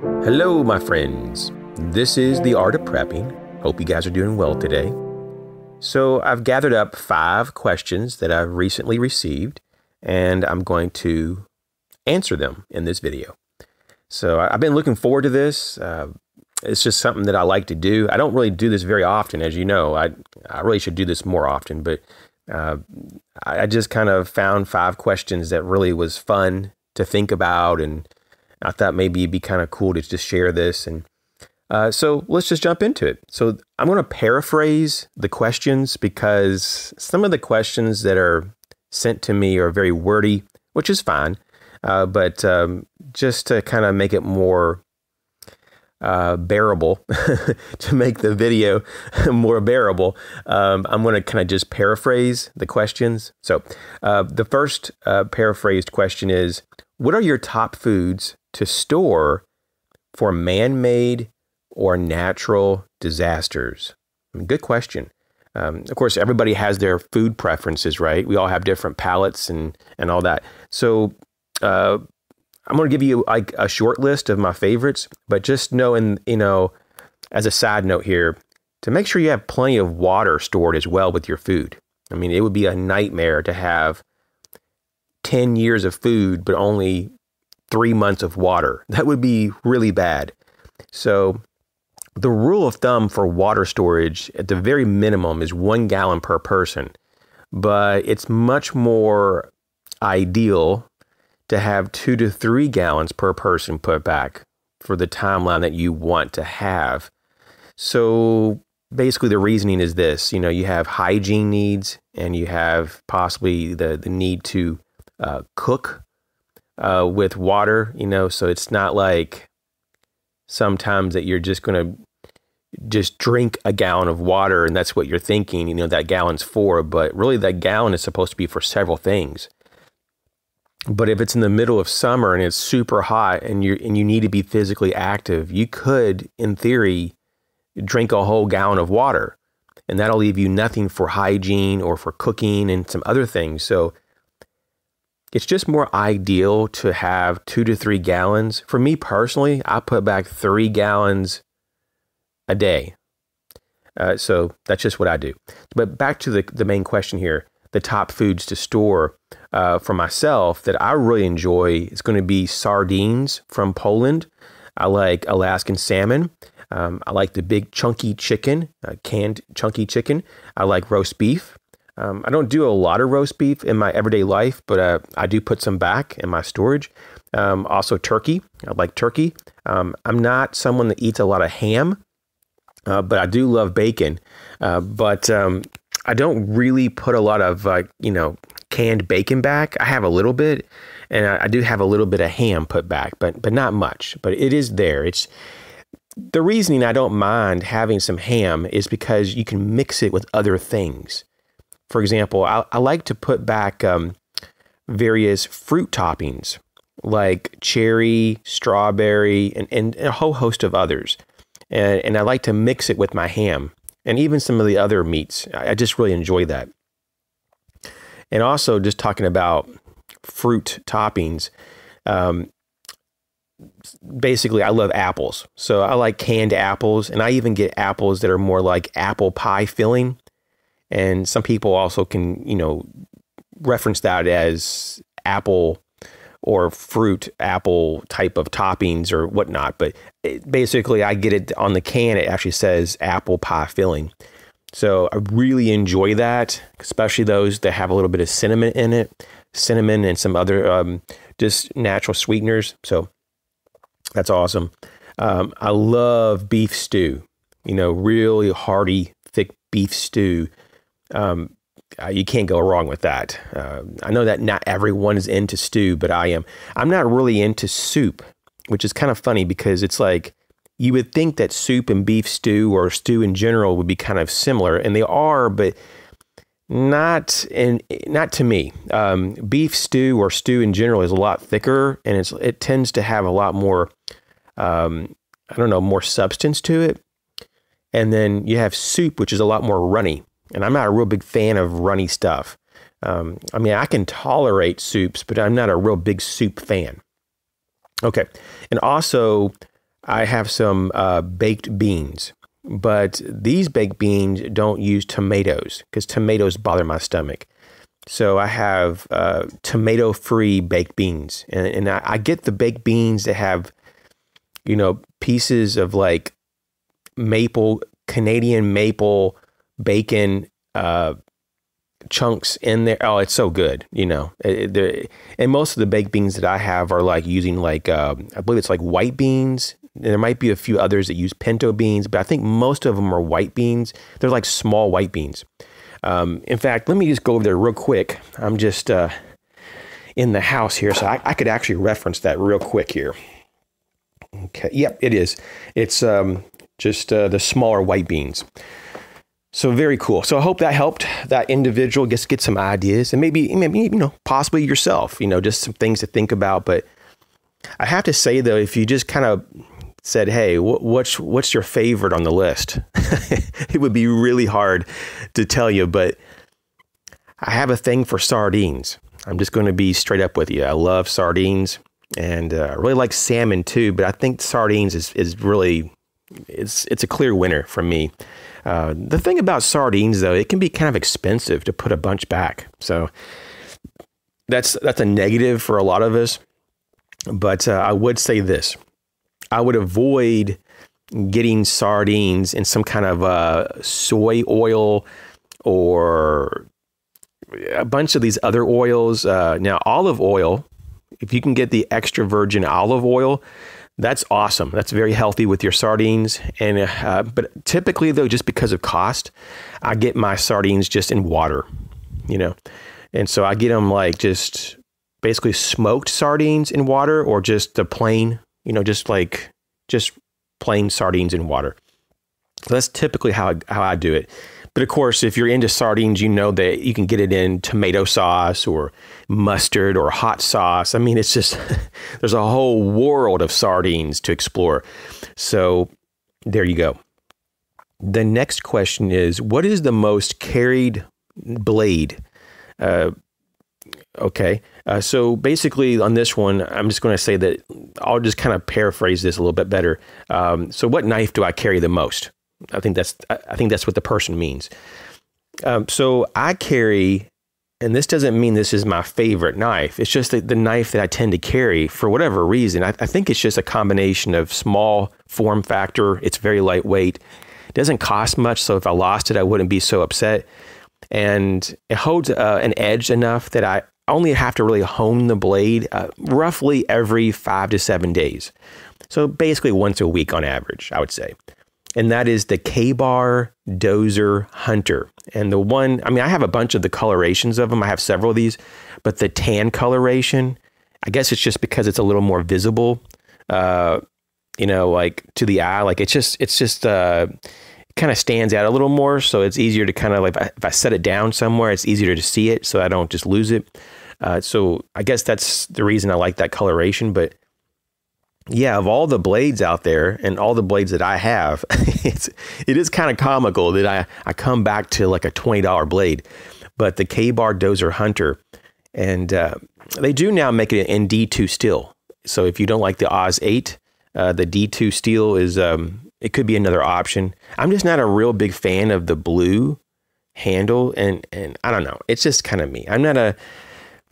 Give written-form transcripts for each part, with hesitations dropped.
Hello, my friends. This is The Art of Prepping. Hope you guys are doing well today. So I've gathered up 5 questions that I've recently received, and I'm going to answer them in this video. So I've been looking forward to this. It's just something that I like to do. I don't really do this very often, as you know. I really should do this more often, but I just kind of found 5 questions that really was fun to think about, and I thought maybe it'd be kind of cool to just share this. And so let's just jump into it. So I'm going to paraphrase the questions because some of the questions that are sent to me are very wordy, which is fine. But just to kind of make it more bearable, to make the video more bearable, I'm going to kind of just paraphrase the questions. So the first paraphrased question is, what are your top foods to store for man-made or natural disasters? I mean, good question. Of course, everybody has their food preferences, right? We all have different palates and all that. So I'm going to give you like a short list of my favorites, but just knowing, you know, as a side note here, to make sure you have plenty of water stored as well with your food. I mean, it would be a nightmare to have 10 years of food, but only 3 months of water. That would be really bad. So the rule of thumb for water storage at the very minimum is 1 gallon per person, but it's much more ideal to have 2 to 3 gallons per person put back for the timeline that you want to have. So basically the reasoning is this, you know, you have hygiene needs and you have possibly the need to cook with water, you know, so it's not like sometimes that you're just going to just drink a gallon of water and that's what you're thinking, you know, that gallon's for, but really that gallon is supposed to be for several things. But if it's in the middle of summer and it's super hot and you need to be physically active, you could, in theory, drink a whole gallon of water and that'll leave you nothing for hygiene or for cooking and some other things. So it's just more ideal to have 2 to 3 gallons. For me personally, I put back 3 gallons a day. So that's just what I do. But back to the main question here, the top foods to store for myself that I really enjoy is going to be sardines from Poland. I like Alaskan salmon. I like the big chunky chicken, canned chunky chicken. I like roast beef. I don't do a lot of roast beef in my everyday life, but I do put some back in my storage. Also turkey, I like turkey. I'm not someone that eats a lot of ham, but I do love bacon. But I don't really put a lot of, you know, canned bacon back. I have a little bit, and I do have a little bit of ham put back, but not much, but it is there. It's the reasoning I don't mind having some ham is because you can mix it with other things. For example, I like to put back various fruit toppings like cherry, strawberry, and a whole host of others. And I like to mix it with my ham and even some of the other meats. I just really enjoy that. And also just talking about fruit toppings, basically I love apples. So I like canned apples, and I even get apples that are more like apple pie filling. And some people also can, you know, reference that as apple or fruit apple type of toppings or whatnot. But basically I get it on the can. It actually says apple pie filling. So I really enjoy that, especially those that have a little bit of cinnamon in it, cinnamon and some other just natural sweeteners. So that's awesome. I love beef stew, you know, really hearty, thick beef stew. You can't go wrong with that. I know that not everyone is into stew, but I am. I'm not really into soup, which is kind of funny because it's like you would think that soup and beef stew or stew in general would be kind of similar, and they are, but not to me. Beef stew or stew in general is a lot thicker, and it tends to have a lot more, I don't know, more substance to it. And then you have soup, which is a lot more runny. And I'm not a real big fan of runny stuff. I mean, I can tolerate soups, but I'm not a real big soup fan. Okay. And also, I have some baked beans, but these baked beans don't use tomatoes because tomatoes bother my stomach. So I have tomato-free baked beans, and I get the baked beans that have, you know, pieces of like maple, Canadian maple bacon chunks in there. Oh, it's so good, you know. And most of the baked beans that I have are like using like, I believe it's like white beans. There might be a few others that use pinto beans, but I think most of them are white beans. They're like small white beans. In fact, let me just go over there real quick. I'm just in the house here, so I could actually reference that real quick here. Okay, yep, it is. It's just the smaller white beans. So very cool. So I hope that helped that individual just get some ideas, and maybe, you know, possibly yourself, you know, just some things to think about. But I have to say, though, if you just kind of said, hey, what's your favorite on the list? It would be really hard to tell you, but I have a thing for sardines. I'm just going to be straight up with you. I love sardines, and I really like salmon too, but I think sardines is really, it's a clear winner for me. The thing about sardines, though, it can be kind of expensive to put a bunch back. So that's a negative for a lot of us. But I would say this. I would avoid getting sardines in some kind of soy oil or a bunch of these other oils. Now, olive oil, if you can get the extra virgin olive oil, that's awesome. That's very healthy with your sardines. And but typically, though, just because of cost, I get my sardines just in water, you know. And so I get them like just basically smoked sardines in water, or just the plain, you know, just plain sardines in water. So that's typically how I do it. But of course, if you're into sardines, you know that you can get it in tomato sauce or mustard or hot sauce. I mean, it's just, there's a whole world of sardines to explore. So there you go. The next question is, what is the most carried blade? Okay. So basically on this one, I'm just going to say that I'll just kind of paraphrase this a little bit better. So what knife do I carry the most? I think that's what the person means. So I carry, and this doesn't mean this is my favorite knife. It's just the knife that I tend to carry for whatever reason. I think it's just a combination of small form factor. It's very lightweight. It doesn't cost much. So if I lost it, I wouldn't be so upset. And it holds an edge enough that I only have to really hone the blade roughly every 5 to 7 days. So basically once a week on average, I would say. And that is the K-Bar Dozer Hunter. And the one, I mean, I have a bunch of the colorations of them. I have several of these, but the tan coloration, I guess it's just because it's a little more visible, you know, like to the eye. Like it's just it kind of stands out a little more. So it's easier to kind of like, if I set it down somewhere, it's easier to see it so I don't just lose it. So I guess that's the reason I like that coloration. But yeah, of all the blades out there and all the blades that I have, it is kind of comical that I come back to like a $20 blade, but the K-Bar Dozer Hunter, and they do now make it in D2 steel. So if you don't like the Oz 8, the D2 steel is, it could be another option. I'm just not a real big fan of the blue handle, and I don't know. It's just kind of me. I'm not a...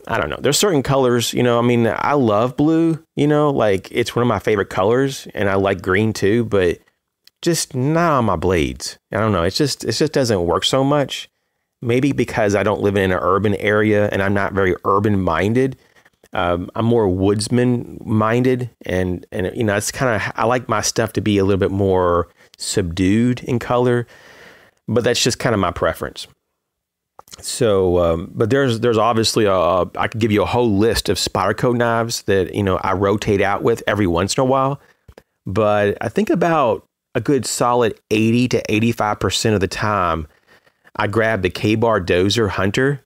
I don't know. There's certain colors, you know, I mean, I love blue, you know, like it's one of my favorite colors, and I like green too, but just not on my blades. I don't know. It just doesn't work so much. Maybe because I don't live in an urban area and I'm not very urban minded. I'm more woodsman minded, and you know, it's kind of, I like my stuff to be a little bit more subdued in color, but that's just kind of my preference. So, but there's obviously I could give you a whole list of Spyderco knives that, you know, I rotate out with every once in a while, but I think about a good solid 80 to 85% of the time I grab the K-Bar Dozer Hunter,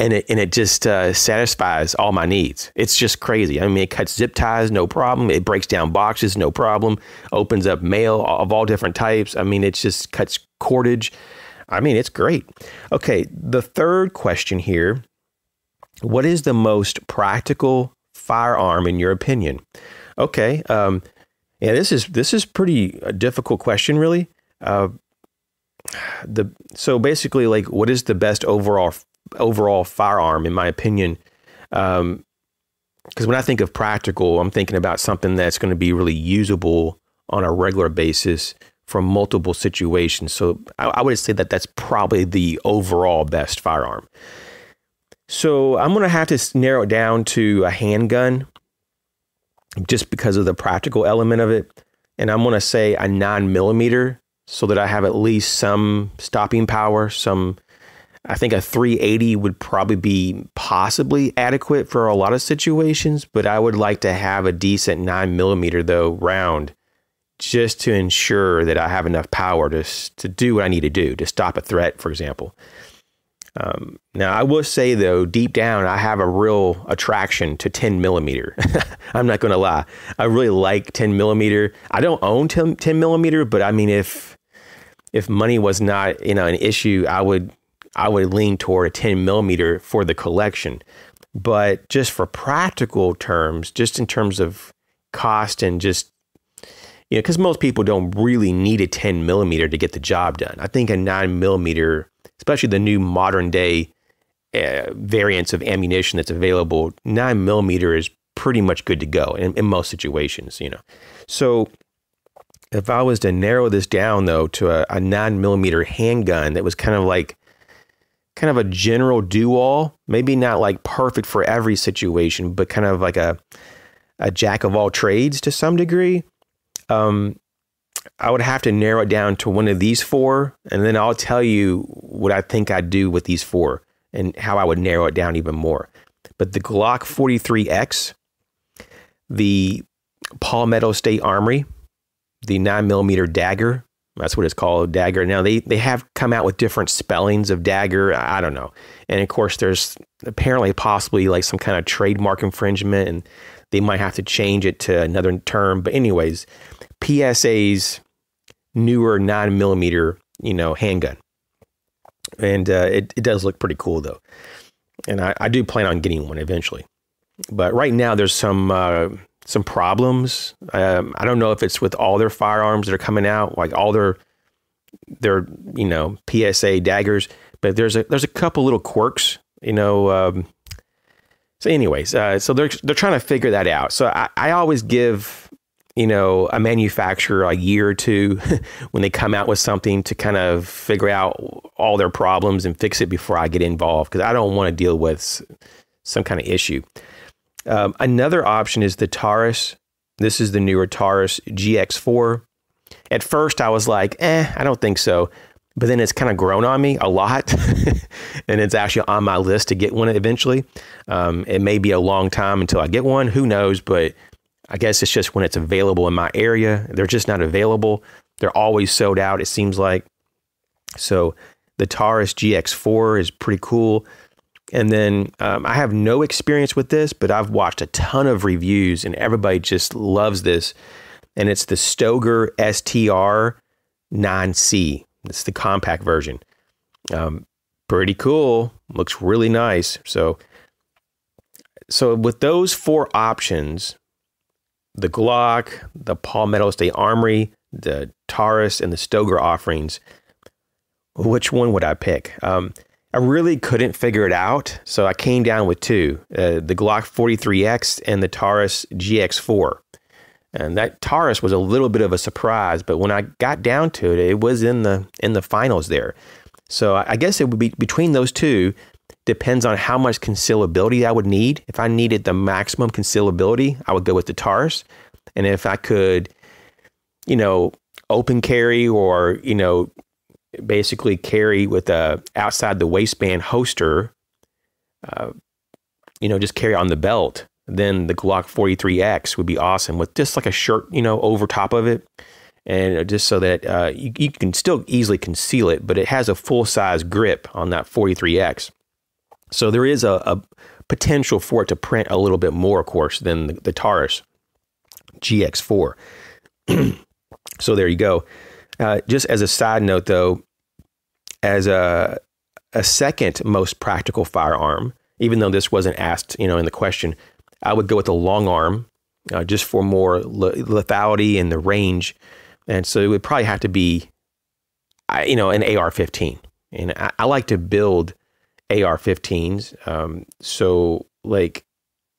and it just satisfies all my needs. It's just crazy. I mean, it cuts zip ties, no problem. It breaks down boxes, no problem. Opens up mail of all different types. I mean, it just cuts cordage. I mean, it's great. Okay, the third question here. What is the most practical firearm in your opinion? Okay, Yeah, this is pretty a difficult question, really. So basically, like, what is the best overall firearm, in my opinion? Because when I think of practical, I'm thinking about something that's going to be really usable on a regular basis from multiple situations. So I would say that that's probably the overall best firearm. So I'm going to have to narrow it down to a handgun just because of the practical element of it. And I'm going to say a 9mm so that I have at least some stopping power, some... I think a 380 would probably be possibly adequate for a lot of situations, but I would like to have a decent 9mm though round just to ensure that I have enough power to do what I need to do to stop a threat, for example. Now I will say though, deep down, I have a real attraction to 10mm. I'm not going to lie. I really like 10mm. I don't own 10mm, but I mean, if money was not, you know, an issue, I would lean toward a 10mm for the collection, but just for practical terms, just in terms of cost and just, you know, because most people don't really need a 10mm to get the job done. I think a 9mm, especially the new modern day variants of ammunition that's available, 9mm is pretty much good to go in most situations, you know. So if I was to narrow this down though to a 9mm handgun that was kind of a general do-all, maybe not like perfect for every situation, but kind of like a jack of all trades to some degree. I would have to narrow it down to one of these four, and then I'll tell you what I think I'd do with these four and how I would narrow it down even more. But the Glock 43X, the Palmetto State Armory, the 9mm Dagger, that's what it's called, Dagger. Now, they have come out with different spellings of Dagger. I don't know. And, of course, there's apparently possibly like some kind of trademark infringement, and they might have to change it to another term. But anyways, PSA's newer 9mm, you know, handgun. And it does look pretty cool, though. And I do plan on getting one eventually. But right now, there's some problems. I don't know if it's with all their firearms that are coming out, like all their, you know, PSA daggers, but there's a couple little quirks, you know. So anyways, so they're trying to figure that out. So I always give, you know, a manufacturer a year or two when they come out with something to kind of figure out all their problems and fix it before I get involved, because I don't want to deal with some kind of issue. Another option is the Taurus. This is the newer Taurus GX4. At first I was like, I don't think so. But then it's kind of grown on me a lot. And it's actually on my list to get one eventually. It may be a long time until I get one. Who knows? But I guess it's just when it's available in my area. They're just not available. They're always sold out, it seems like. So the Taurus GX4 is pretty cool. And then I have no experience with this, but I've watched a ton of reviews and everybody just loves this. And it's the Stoger STR9C. It's the compact version. Pretty cool. Looks really nice. So with those four options, the Glock, the Palmetto State Armory, the Taurus, and the Stoger offerings, which one would I pick? I really couldn't figure it out, so I came down with two, the Glock 43X and the Taurus GX4. And that Taurus was a little bit of a surprise, but when I got down to it, it was in the finals there. So I guess it would be between those two. Depends on how much concealability I would need. If I needed the maximum concealability, I would go with the Taurus. And if I could, you know, open carry or, you know, basically carry with a outside the waistband holster, you know, just carry on the belt, then the Glock 43X would be awesome with just like a shirt, you know, over top of it. And just so that you can still easily conceal it, but it has a full size grip on that 43X. So there is a potential for it to print a little bit more, of course, than the Taurus GX4. So there you go. Just as a side note, though, as a second most practical firearm, even though this wasn't asked, you know, in the question, I would go with the long arm, just for more lethality and the range. And so it would probably have to be, you know, an AR-15. And I like to build AR-15s. So like,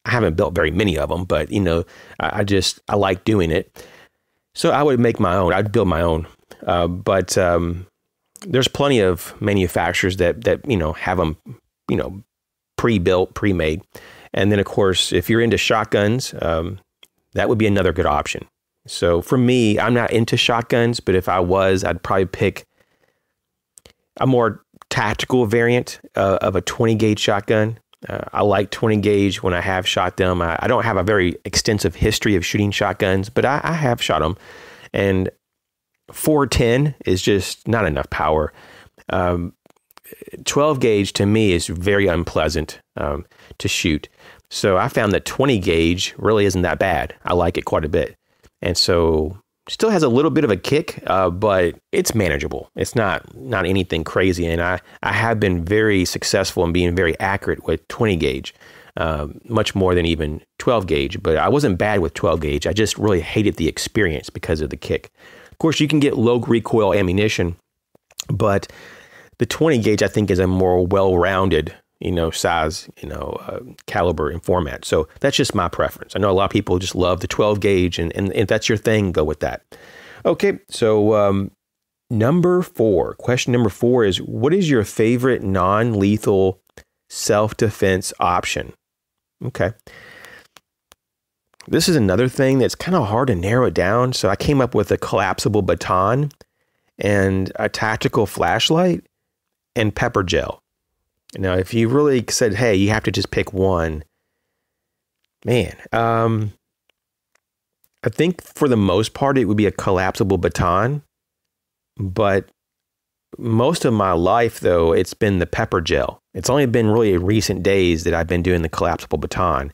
I haven't built very many of them, but you know, I like doing it. So I would make my own, I'd build my own. There's plenty of manufacturers that, you know, have them, you know, pre-built, pre-made. And then of course, if you're into shotguns, that would be another good option. So for me, I'm not into shotguns, but if I was, I'd probably pick a more tactical variant of a 20 gauge shotgun. I like 20 gauge when I have shot them. I don't have a very extensive history of shooting shotguns, but I have shot them. And 410 is just not enough power. 12 gauge to me is very unpleasant to shoot. So I found that 20 gauge really isn't that bad. I like it quite a bit. And so still has a little bit of a kick, but it's manageable. It's not anything crazy. And I have been very successful in being very accurate with 20 gauge, much more than even 12 gauge. But I wasn't bad with 12 gauge. I just really hated the experience because of the kick. Of course, you can get low recoil ammunition, but the 20 gauge I think is a more well-rounded, you know, size, you know, caliber and format. So that's just my preference. I know a lot of people just love the 12 gauge, and if that's your thing, go with that. Okay, so question number 4 is, what is your favorite non-lethal self-defense option? Okay. This is another thing that's kind of hard to narrow it down. So I came up with a collapsible baton and a tactical flashlight and pepper gel. Now, if you really said, hey, you have to just pick one, man, I think for the most part, it would be a collapsible baton. But most of my life, though, it's been the pepper gel. It's only been really recent days that I've been doing the collapsible baton.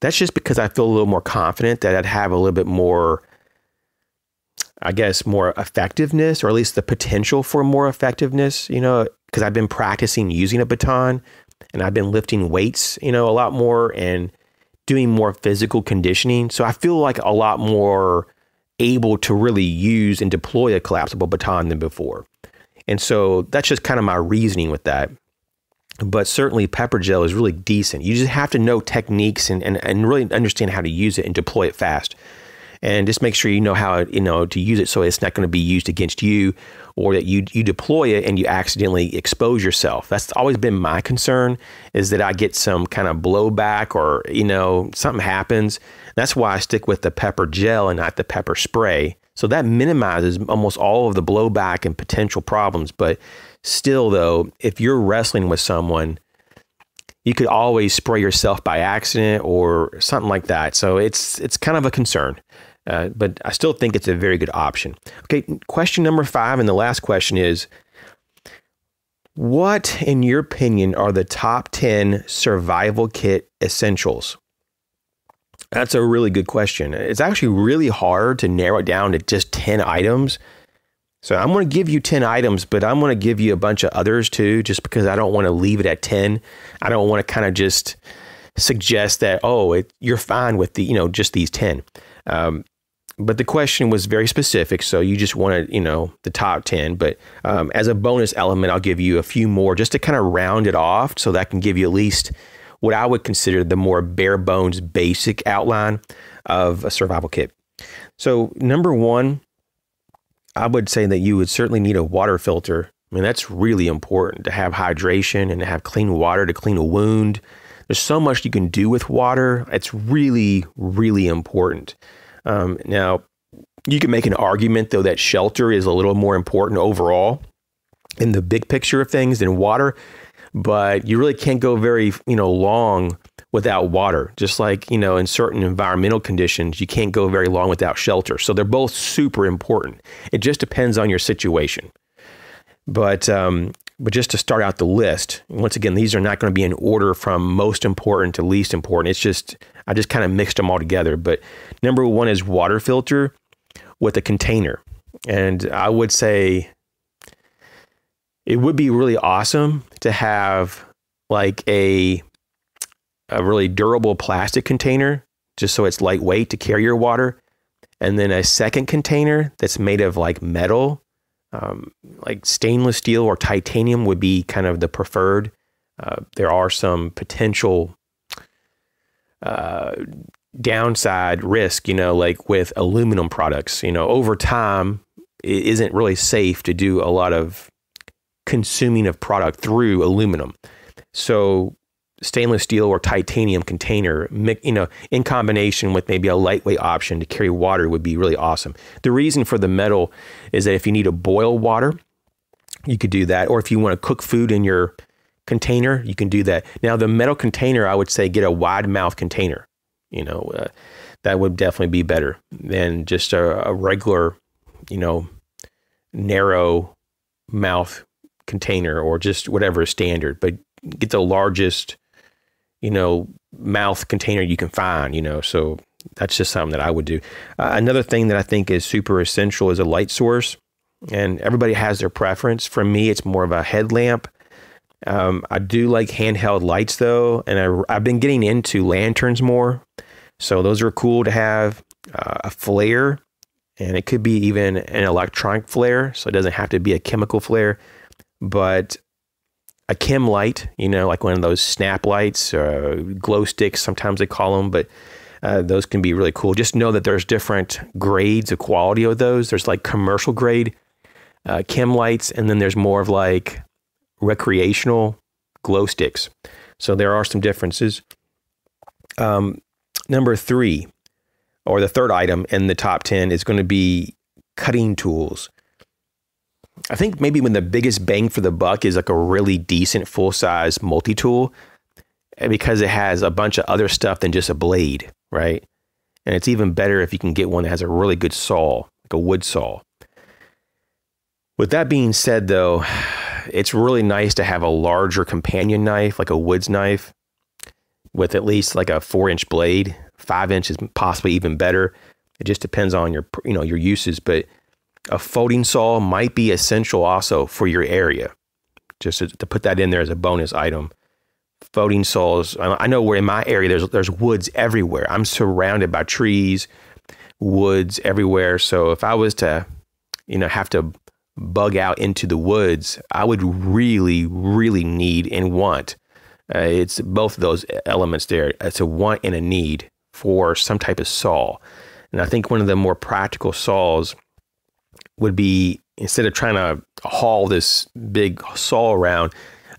That's just because I feel a little more confident that I'd have a little bit more, I guess, more effectiveness, or at least the potential for more effectiveness, you know, because I've been practicing using a baton and I've been lifting weights, you know, a lot more and doing more physical conditioning. So I feel like a lot more able to really use and deploy a collapsible baton than before. And so that's just kind of my reasoning with that. But certainly pepper gel is really decent. You just have to know techniques and really understand how to use it and deploy it fast. And just make sure you know how, you know, to use it so it's not going to be used against you, or that you deploy it and you accidentally expose yourself. That's always been my concern, is that I get some kind of blowback, or, you know, something happens. That's why I stick with the pepper gel and not the pepper spray. So that minimizes almost all of the blowback and potential problems. But still, though, if you're wrestling with someone, you could always spray yourself by accident or something like that. So it's kind of a concern. But I still think it's a very good option. Okay, question number 5, and the last question is, what, in your opinion, are the top 10 survival kit essentials? That's a really good question. It's actually really hard to narrow it down to just 10 items. So I'm going to give you 10 items, but I'm going to give you a bunch of others too, just because I don't want to leave it at 10. I don't want to kind of just suggest that, oh, you're fine with the, you know, just these 10. But the question was very specific, so you just wanted, you know, the top 10. But as a bonus element, I'll give you a few more just to kind of round it off, so that I can give you at least what I would consider the more bare bones basic outline of a survival kit. So number 1, I would say that you would certainly need a water filter. I mean, that's really important, to have hydration and to have clean water to clean a wound. There's so much you can do with water. It's really, really important. Now, you can make an argument, though, that shelter is a little more important overall in the big picture of things than water. But you really can't go very, you know, long without water. Just like, you know, in certain environmental conditions, you can't go very long without shelter. So they're both super important. It just depends on your situation. But just to start out the list, once again, these are not going to be in order from most important to least important. It's just, I just kind of mixed them all together. But number 1 is water filter with a container. And I would say it would be really awesome to have like a really durable plastic container just so it's lightweight to carry your water. And then a second container that's made of like metal, like stainless steel or titanium would be kind of the preferred. There are some potential downside risk, you know, like with aluminum products, you know, over time, it isn't really safe to do a lot of consuming of product through aluminum. So stainless steel or titanium container, you know, in combination with maybe a lightweight option to carry water would be really awesome. The reason for the metal is that if you need to boil water, you could do that. Or if you want to cook food in your container, you can do that. Now the metal container, I would say get a wide mouth container, you know, that would definitely be better than just a regular, you know, narrow mouth container or just whatever is standard, but get the largest, you know, mouth container you can find, you know, so that's just something that I would do. Another thing that I think is super essential is a light source, and everybody has their preference. For me, it's more of a headlamp. I do like handheld lights though, and I've been getting into lanterns more, so those are cool to have. A flare, and it could be even an electronic flare, so it doesn't have to be a chemical flare, but a chem light, you know, like one of those snap lights, glow sticks, sometimes they call them, but those can be really cool. Just know that there's different grades of quality of those. There's like commercial grade chem lights, and then there's more of like recreational glow sticks. So there are some differences. Number three, or the third item in the top 10 is going to be cutting tools. I think maybe when the biggest bang for the buck is like a really decent full-size multi-tool, because it has a bunch of other stuff than just a blade, right? And it's even better if you can get one that has a really good saw, like a wood saw. With that being said, though, it's really nice to have a larger companion knife, like a woods knife, with at least like a 4-inch blade. 5 inches, possibly even better. It just depends on your, you know, your uses, but a folding saw might be essential also for your area. Just to put that in there as a bonus item. Folding saws, I know where in my area there's woods everywhere. I'm surrounded by trees, woods everywhere. So if I was to, you know, have to bug out into the woods, I would really, really need and want. It's both of those elements there. It's a want and a need for some type of saw. And I think one of the more practical saws would be, instead of trying to haul this big saw around,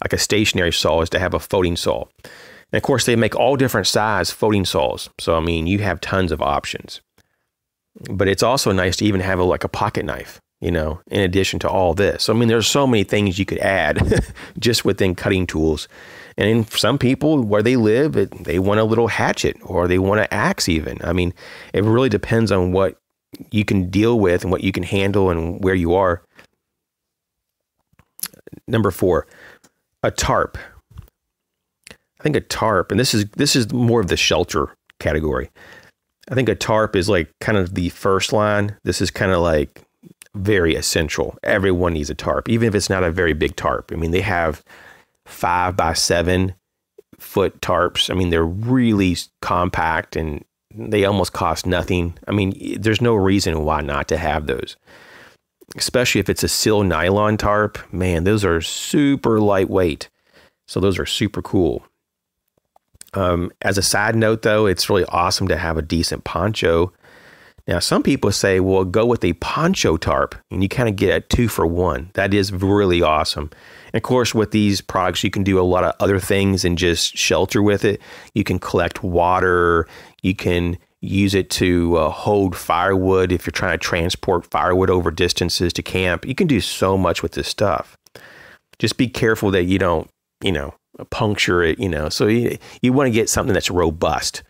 like a stationary saw, is to have a folding saw. And of course, they make all different size folding saws. So, I mean, you have tons of options. But it's also nice to even have a, like a pocket knife, you know, in addition to all this. So, I mean, there's so many things you could add just within cutting tools. And in some people where they live, they want a little hatchet or they want an axe even. I mean, it really depends on what you can deal with and what you can handle and where you are. Number four, a tarp. I think a tarp, and this is more of the shelter category. I think a tarp is like kind of the first line. This is kind of like very essential. Everyone needs a tarp, even if it's not a very big tarp. I mean, they have 5 by 7 foot tarps. I mean, they're really compact and they almost cost nothing. I mean, there's no reason why not to have those, especially if it's a SIL nylon tarp. Man, those are super lightweight. So those are super cool. As a side note, though, it's really awesome to have a decent poncho. Now, some people say, well, go with a poncho tarp, and you kind of get a 2-for-1. That is really awesome. And of course, with these products, you can do a lot of other things and just shelter with it. You can collect water. You can use it to hold firewood if you're trying to transport firewood over distances to camp. You can do so much with this stuff. Just be careful that you don't, you know, puncture it, you know. So you want to get something that's robust.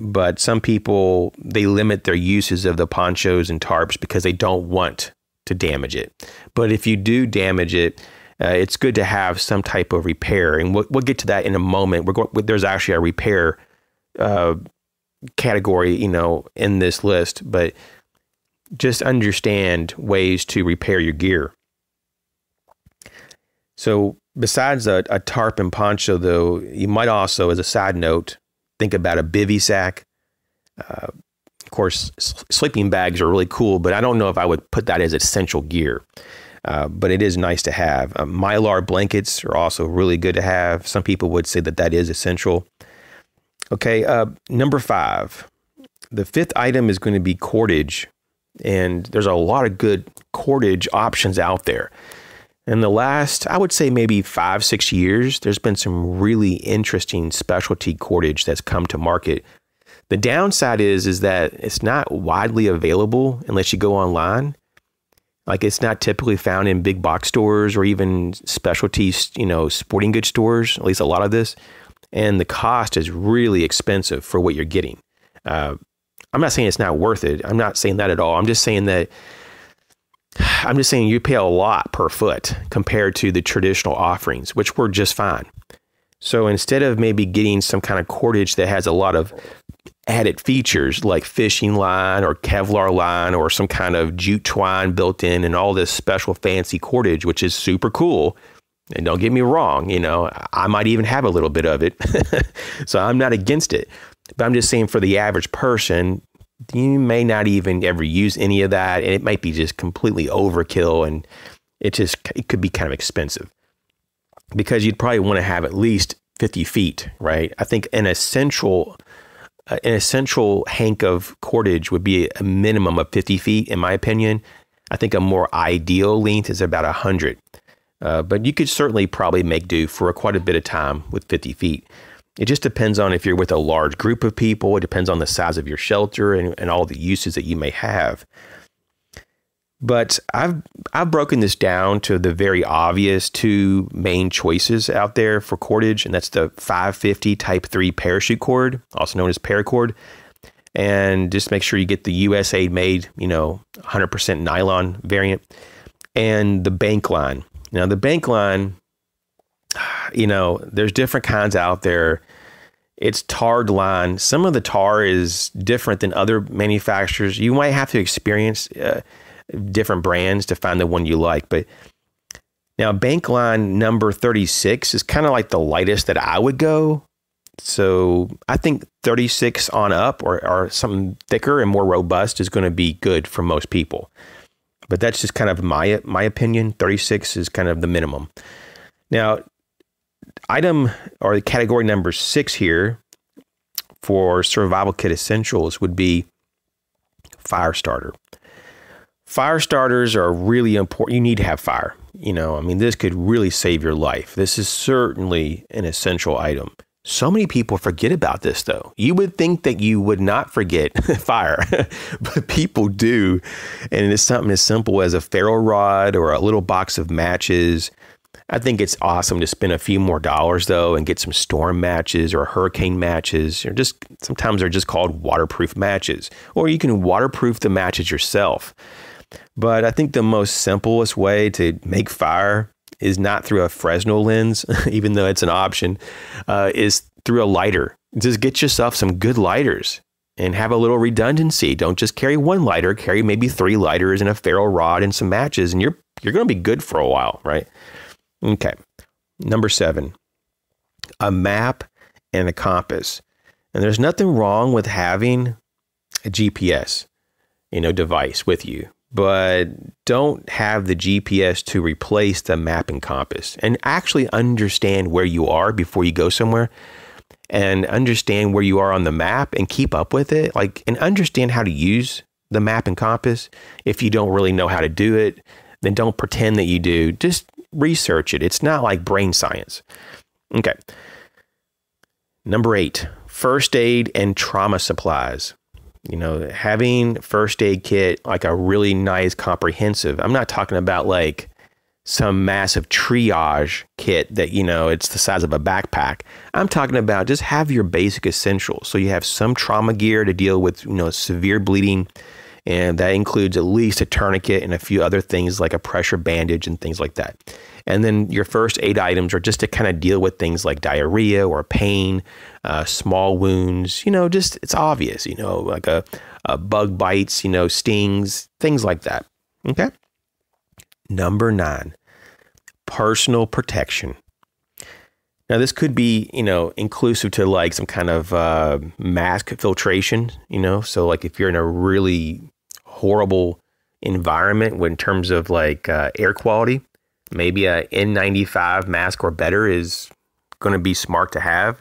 But some people, they limit their uses of the ponchos and tarps because they don't want to damage it. But if you do damage it, it's good to have some type of repair. And we'll get to that in a moment. There's actually a repair category, you know, in this list. But just understand ways to repair your gear. So besides a tarp and poncho, though, you might also, as a side note, think about a bivy sack, Of course, sleeping bags are really cool, but I don't know if I would put that as essential gear. But it is nice to have. Mylar blankets are also really good to have. Some people would say that that is essential. Okay, number five. The fifth item is going to be cordage. And there's a lot of good cordage options out there. In the last, I would say maybe 5-6 years, there's been some really interesting specialty cordage that's come to market. The downside is that it's not widely available unless you go online. Like, it's not typically found in big box stores or even specialty, you know, sporting goods stores, at least a lot of this. And the cost is really expensive for what you're getting. I'm not saying it's not worth it. I'm not saying that at all. I'm just saying that you pay a lot per foot compared to the traditional offerings, which were just fine. So instead of maybe getting some kind of cordage that has a lot of added features like fishing line or Kevlar line or some kind of jute twine built in and all this special fancy cordage, which is super cool. And don't get me wrong, you know, I might even have a little bit of it. So I'm not against it. But I'm just saying, for the average person, you may not even ever use any of that, and it might be just completely overkill, and it could be kind of expensive, because you'd probably want to have at least 50 feet, right? I think an essential hank of cordage would be a minimum of 50 feet, in my opinion. I think a more ideal length is about 100, but you could certainly probably make do for quite a bit of time with 50 feet. It just depends on if you're with a large group of people. It depends on the size of your shelter and all the uses that you may have. But I've broken this down to the very obvious two main choices out there for cordage, and that's the 550 Type 3 parachute cord, also known as paracord. And just make sure you get the USA made, you know, 100% nylon variant, and the bank line. Now, the bank line, you know, there's different kinds out there. It's tarred line. Some of the tar is different than other manufacturers. You might have to experience different brands to find the one you like. But now, bank line number 36 is kind of like the lightest that I would go. So I think 36 on up, or something thicker and more robust, is going to be good for most people. But that's just kind of my opinion. 36 is kind of the minimum. Now, item, or category number 6 here for survival kit essentials, would be fire starter. Fire starters are really important. You need to have fire. You know, I mean, this could really save your life. This is certainly an essential item. So many people forget about this, though. You would think that you would not forget fire, but people do. And it's something as simple as a ferro rod or a little box of matches. I think it's awesome to spend a few more dollars, though, and get some storm matches or hurricane matches, or just, sometimes they're just called waterproof matches, or you can waterproof the matches yourself. But I think the most simplest way to make fire is not through a Fresnel lens, even though it's an option, is through a lighter. Just get yourself some good lighters and have a little redundancy. Don't just carry one lighter, carry maybe 3 lighters and a ferro rod and some matches, and you're going to be good for a while, right? Okay, number 7, a map and a compass. And there's nothing wrong with having a GPS, you know, device with you, but don't have the GPS to replace the map and compass. And actually understand where you are before you go somewhere, and understand where you are on the map and keep up with it. Like, and understand how to use the map and compass. If you don't really know how to do it, then don't pretend that you do. Just research it. It's not like brain science. Okay. Number 8, first aid and trauma supplies. You know, having first aid kit, like a really nice comprehensive. I'm not talking about like some massive triage kit that, you know, it's the size of a backpack. I'm talking about just have your basic essentials. So you have some trauma gear to deal with, you know, severe bleeding. And that includes at least a tourniquet and a few other things like a pressure bandage and things like that. And then your first aid items are just to kind of deal with things like diarrhea or pain, small wounds, you know, just, it's obvious, you know, like a bug bites, you know, stings, things like that. Okay. Number 9, personal protection. Now this could be, you know, inclusive to like some kind of mask filtration, you know, so like if you're in a really horrible environment in terms of like air quality, maybe a N95 mask or better is going to be smart to have.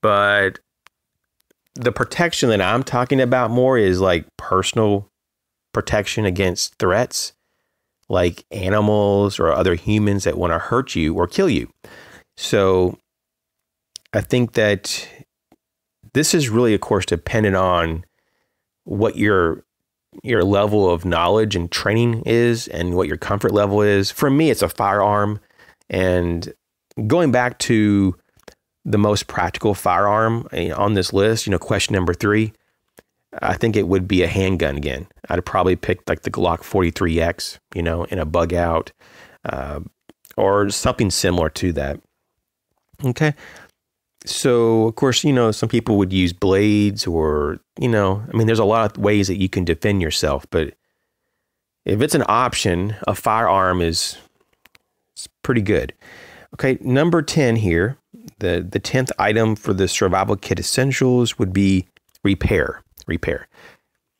But the protection that I'm talking about more is like personal protection against threats like animals or other humans that want to hurt you or kill you. So I think that this is really, of course, dependent on what your level of knowledge and training is and what your comfort level is. For me, it's a firearm. And going back to the most practical firearm on this list, you know, question number 3, I think it would be a handgun again. I'd probably pick like the Glock 43X, you know, in a bug out or something similar to that. Okay. So, of course, you know, some people would use blades or, you know, I mean, there's a lot of ways that you can defend yourself. But if it's an option, a firearm is pretty good. Okay, number 10 here, the 10th item for the survival kit essentials would be repair.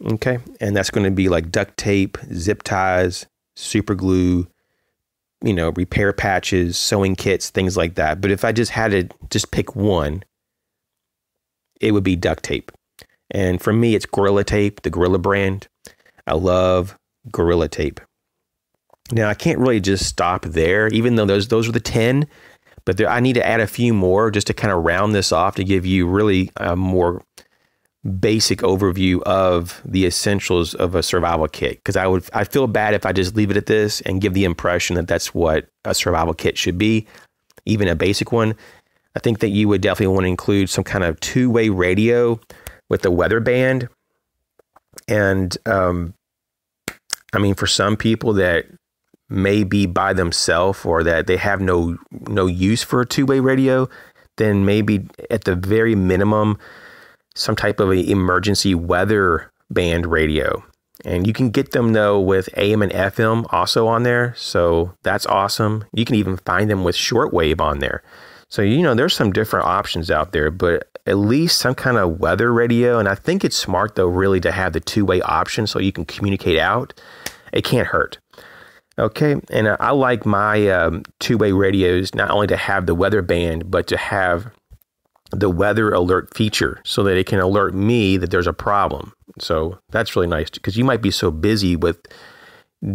Okay, and that's going to be like duct tape, zip ties, super glue, you know, repair patches, sewing kits, things like that. But if I just had to just pick one, it would be duct tape. And for me, it's Gorilla Tape, the Gorilla brand. I love Gorilla Tape. Now, I can't really just stop there, even though those are the 10. But I need to add a few more just to kind of round this off to give you really a more basic overview of the essentials of a survival kit, because I feel bad if I just leave it at this and give the impression that that's what a survival kit should be, even a basic one. I think that you would definitely want to include some kind of two-way radio with a weather band. And I mean, for some people that may be by themselves or that they have no use for a two-way radio, then maybe at the very minimum some type of an emergency weather band radio. And you can get them though with AM and FM also on there. So that's awesome. You can even find them with shortwave on there. So, you know, there's some different options out there, but at least some kind of weather radio. And I think it's smart though really to have the two-way option so you can communicate out. It can't hurt. Okay, and I like my two-way radios not only to have the weather band, but to have the weather alert feature so that it can alert me that there's a problem. So that's really nice because you might be so busy with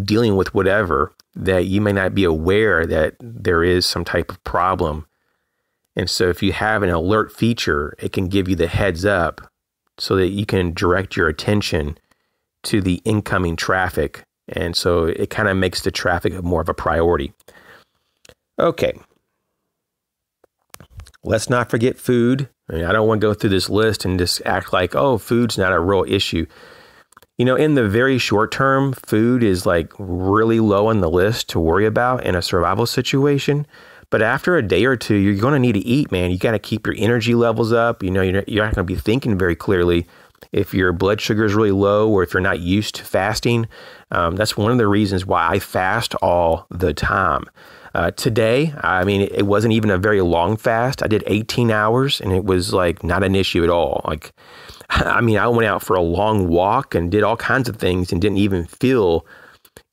dealing with whatever that you may not be aware that there is some type of problem. And so if you have an alert feature, it can give you the heads up so that you can direct your attention to the incoming traffic. And so it kind of makes the traffic more of a priority. Okay. Let's not forget food. I mean, I don't want to go through this list and just act like, oh, food's not a real issue. You know, in the very short term, food is like really low on the list to worry about in a survival situation. But after a day or two, you're going to need to eat, man. You got to keep your energy levels up. You know, you're not going to be thinking very clearly. If your blood sugar is really low or if you're not used to fasting, that's one of the reasons why I fast all the time. Today, I mean, it wasn't even a very long fast. I did 18 hours and it was like not an issue at all. Like, I mean, I went out for a long walk and did all kinds of things and didn't even feel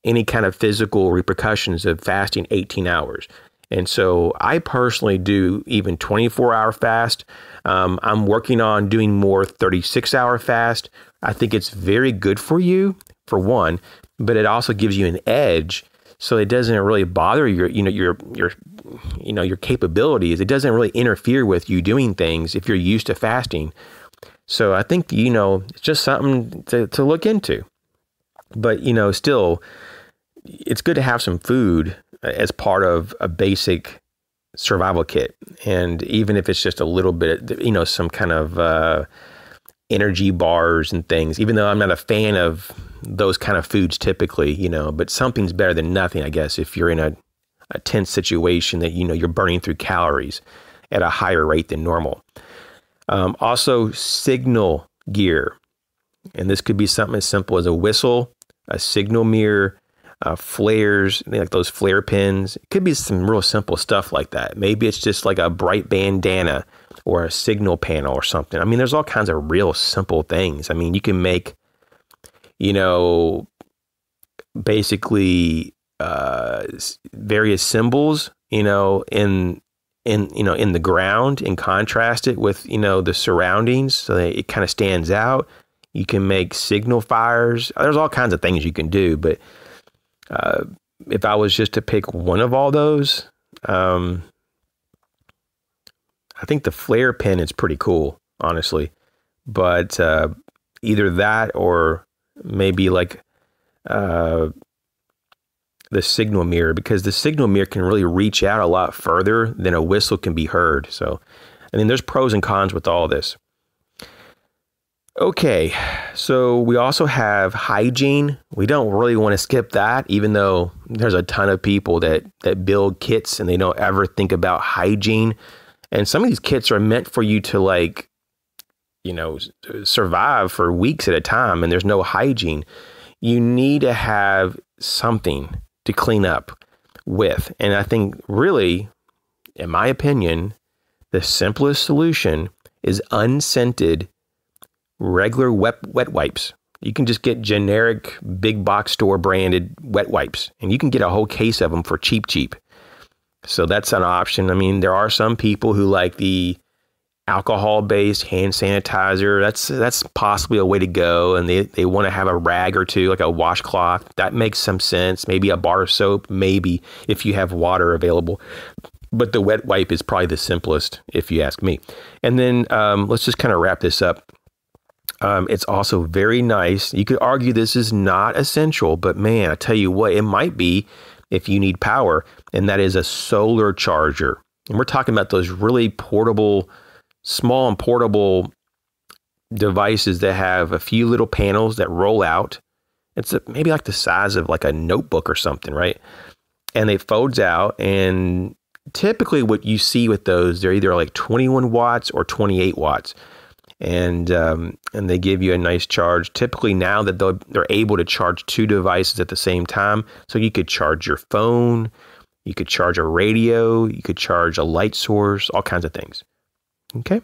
any kind of physical repercussions of fasting 18 hours. And so I personally do even 24-hour fast. I'm working on doing more 36-hour fast. I think it's very good for you, for one, but it also gives you an edge. So it doesn't really bother your capabilities. It doesn't really interfere with you doing things if you're used to fasting. So I think, you know, it's just something to look into. But, you know, still, it's good to have some food as part of a basic survival kit. And even if it's just a little bit, you know, some kind of energy bars and things, even though I'm not a fan of those kind of foods typically, you know, but something's better than nothing, I guess, if you're in a tense situation that, you know, you're burning through calories at a higher rate than normal. Also, signal gear. And this could be something as simple as a whistle, a signal mirror, flares, like those flare pins. It could be some real simple stuff like that. Maybe it's just like a bright bandana or a signal panel or something. I mean, there's all kinds of real simple things. I mean, you can make, you know, basically various symbols, you know, in the ground and contrast it with, you know, the surroundings so that it kind of stands out. You can make signal fires. There's all kinds of things you can do. But if I was just to pick one of all those, I think the flare pin is pretty cool, honestly. But either that or maybe like the signal mirror, because the signal mirror can really reach out a lot further than a whistle can be heard. So, I mean, there's pros and cons with all this. Okay, so we also have hygiene. We don't really want to skip that, even though there's a ton of people that build kits and they don't ever think about hygiene. And some of these kits are meant for you to, like, you know, survive for weeks at a time, and there's no hygiene. You need to have something to clean up with. And I think really, in my opinion, the simplest solution is unscented regular wet wipes. You can just get generic big box store branded wet wipes, and you can get a whole case of them for cheap. So that's an option. I mean, there are some people who like the alcohol-based hand sanitizer. That's possibly a way to go. And they want to have a rag or two, like a washcloth. That makes some sense. Maybe a bar of soap, maybe, if you have water available. But the wet wipe is probably the simplest, if you ask me. And then let's just kind of wrap this up. It's also very nice. You could argue this is not essential, but man, I tell you what, it might be if you need power, and that is a solar charger. And we're talking about those really portable, small and portable devices that have a few little panels that roll out. It's maybe like the size of like a notebook or something, right? And it folds out, and typically what you see with those, they're either like 21 watts or 28 watts. And they give you a nice charge. Typically now that they're able to charge two devices at the same time. So you could charge your phone, you could charge a radio, you could charge a light source, all kinds of things. Okay.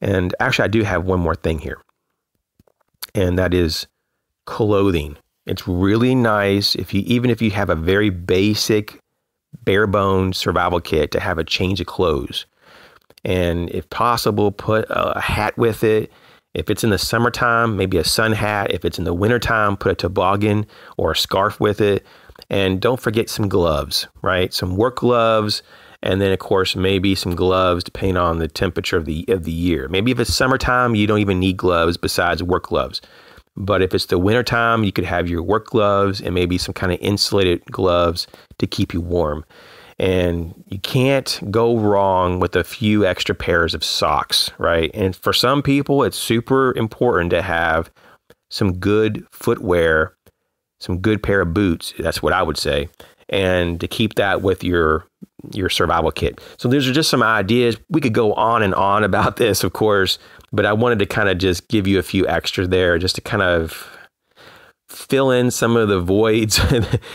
And actually I do have one more thing here, and that is clothing. It's really nice if you, even if you have a very basic bare bones survival kit, to have a change of clothes. And if possible, put a hat with it. If it's in the summertime, maybe a sun hat. If it's in the wintertime, put a toboggan or a scarf with it. And don't forget some gloves, right? Some work gloves. And then, of course, maybe some gloves depending on the temperature of the year. Maybe if it's summertime, you don't even need gloves besides work gloves. But if it's the wintertime, you could have your work gloves and maybe some kind of insulated gloves to keep you warm. And you can't go wrong with a few extra pairs of socks, right? And for some people, it's super important to have some good footwear, some good pair of boots. That's what I would say. And to keep that with your survival kit. So these are just some ideas. We could go on and on about this, of course, but I wanted to kind of just give you a few extra there just to kind of fill in some of the voids,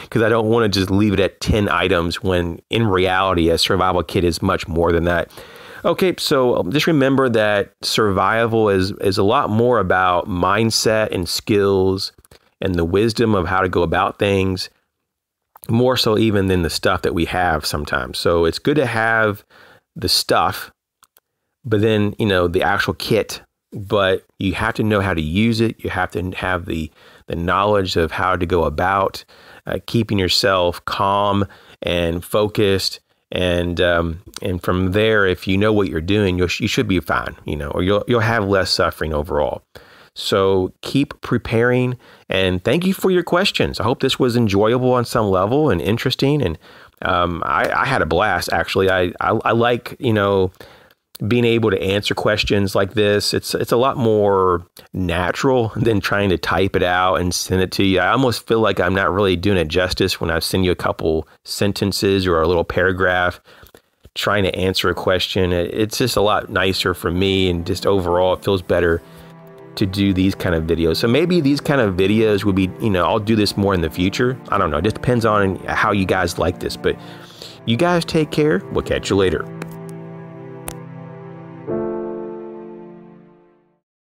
because I don't want to just leave it at 10 items when in reality a survival kit is much more than that. Okay, so just remember that survival is a lot more about mindset and skills and the wisdom of how to go about things, more so even than the stuff that we have sometimes. So it's good to have the stuff, but then, you know, the actual kit, but you have to know how to use it. You have to have the knowledge of how to go about keeping yourself calm and focused. And from there, if you know what you're doing, you should be fine, you know, or you'll have less suffering overall. So keep preparing, and thank you for your questions. I hope this was enjoyable on some level and interesting. And I had a blast, actually. I like, you know, being able to answer questions like this. It's a lot more natural than trying to type it out and send it to you. I almost feel like I'm not really doing it justice when I send you a couple sentences or a little paragraph trying to answer a question. It's just a lot nicer for me, and just overall it feels better to do these kind of videos. So maybe these kind of videos will be, you know, I'll do this more in the future. I don't know. It just depends on how you guys like this. But you guys take care. We'll catch you later.